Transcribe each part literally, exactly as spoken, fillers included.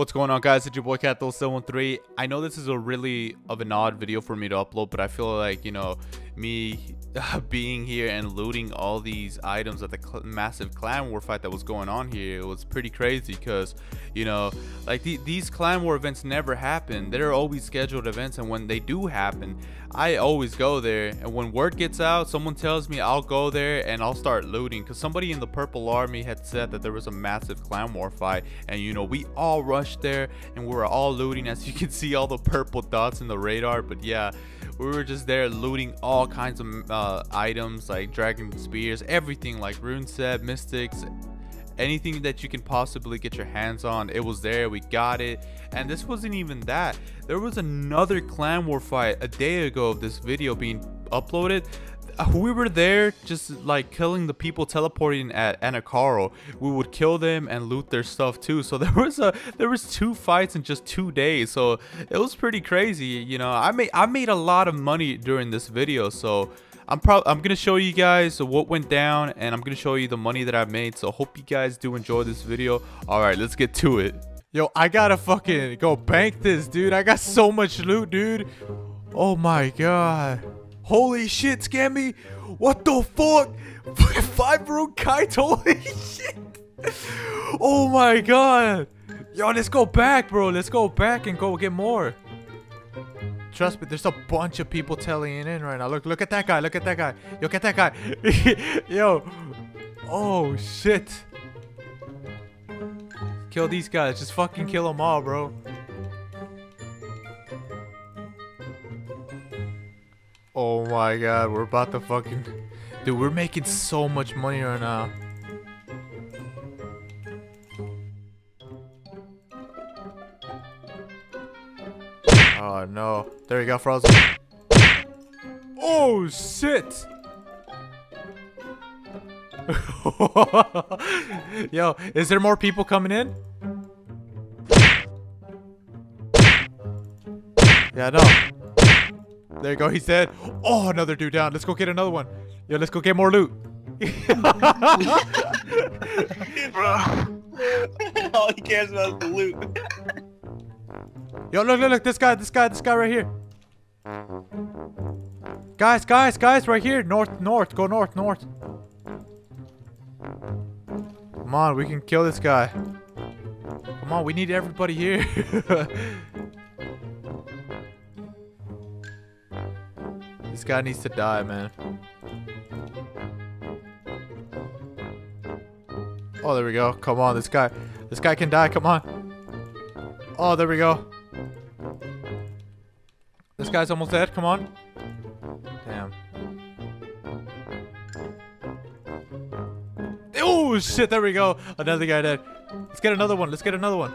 What's going on, guys? It's your boy cattails seven one three. I know this is a really of an odd video for me to upload, but I feel like, you know, me uh, being here and looting all these items at the cl massive clan war fight that was going on here, it was pretty crazy because, you know, like the these clan war events never happen. They're always scheduled events, and when they do happen, I always go there, and when word gets out, someone tells me, I'll go there and I'll start looting because somebody in the Purple Army had said that there was a massive clan war fight, and you know, we all run there and we were all looting. As you can see, all the purple dots in the radar. But yeah, we were just there looting all kinds of uh, items like dragon spears, everything, like rune set, mystics, anything that you can possibly get your hands on. It was there, we got it. And this wasn't even that. There was another clan war fight a day ago of this video being uploaded. We were there just like killing the people teleporting at Anacaro. We would kill them and loot their stuff too. So there was a there was two fights in just two days, so it was pretty crazy. You know, I made I made a lot of money during this video, so I'm probably I'm gonna show you guys what went down, and I'm gonna show you the money that I made. So hope you guys do enjoy this video. All right, let's get to it. Yo, I gotta fucking go bank this, dude. I got so much loot, dude. Oh my god. Holy shit, Scammy! What the fuck? Five room kite, holy shit! Oh my god! Yo, let's go back, bro. Let's go back and go get more. Trust me, there's a bunch of people telling in right now. Look, look at that guy, look at that guy. Yo, get that guy. Yo. Oh shit. Kill these guys. Just fucking kill them all, bro. Oh my god, we're about to fucking... Dude, we're making so much money right now. Oh no. There you go, Frozen. Oh shit! Yo, is there more people coming in? Yeah, no. There you go, he's dead. Oh, another dude down. Let's go get another one. Yo, let's go get more loot. Bro. All he cares about is the loot. Yo, look, look, look. This guy, this guy, this guy right here. Guys, guys, guys, right here. North, north. Go north, north. Come on, we can kill this guy. Come on, we need everybody here. This guy needs to die, man. Oh, there we go. Come on, this guy. This guy can die. Come on. Oh, there we go. This guy's almost dead. Come on. Damn. Oh, shit. There we go. Another guy dead. Let's get another one. Let's get another one.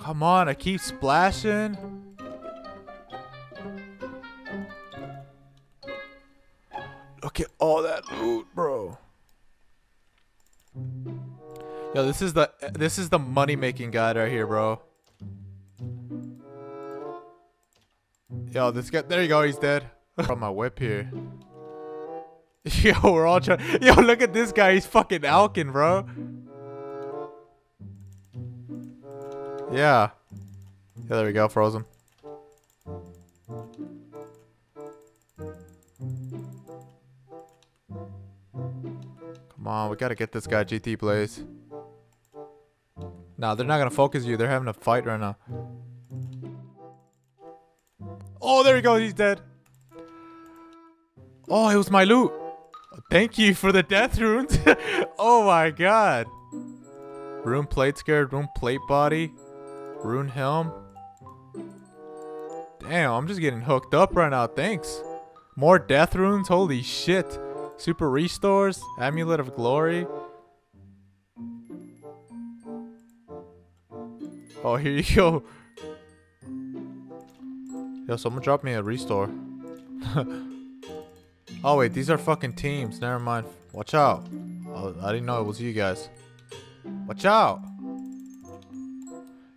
Come on. I keep splashing. Look at all that loot, bro. Yo, this is the this is the money making guy right here, bro. Yo, this guy. There you go. He's dead. From my whip here. Yo, we're all trying. Yo, look at this guy. He's fucking alking, bro. Yeah. Yeah. There we go. Frozen. Oh, we gotta get this guy, G T Blaze. Nah, they're not gonna focus you. They're having a fight right now. Oh, there he goes. He's dead. Oh, it was my loot. Thank you for the death runes. Oh my god. Rune plate scared. Rune plate body. Rune helm. Damn, I'm just getting hooked up right now. Thanks. More death runes. Holy shit. Super restores, amulet of glory. Oh, here you go. Yo, someone dropped me a restore. Oh wait, these are fucking teams. Never mind. Watch out. Oh, I didn't know it was you guys. Watch out.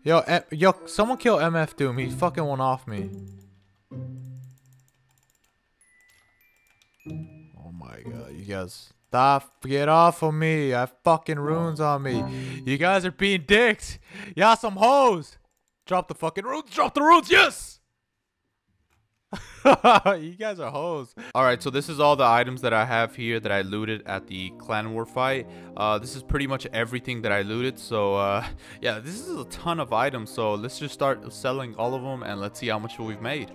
Yo, M yo, someone kill M F Doom. He fucking went off me. Oh my god, you guys Stop. Get off of me. I have fucking runes on me. You guys are being dicks. Y'all some hoes. Drop the fucking runes. Drop the runes. Yes. You guys are hoes. All right, so this is all the items that I have here that I looted at the clan war fight. Uh this is pretty much everything that I looted, so uh yeah, this is a ton of items, so let's just start selling all of them and let's see how much we've made.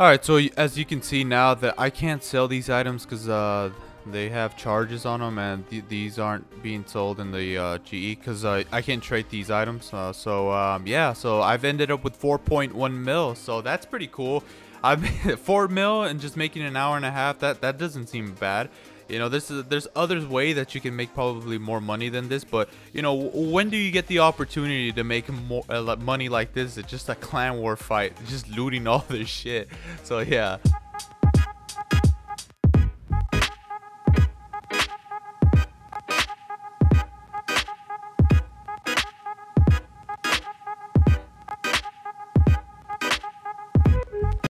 All right, so as you can see now that I can't sell these items because uh they have charges on them, and th these aren't being sold in the uh, G E because uh, I can't trade these items. Uh, so um, yeah, so I've ended up with four point one mil, so that's pretty cool. I've four mil and just making an hour and a half. That that doesn't seem bad. You know, this is, there's other way that you can make probably more money than this, but you know, when do you get the opportunity to make more uh, money like this? It's just a clan war fight, just looting all this shit. So yeah.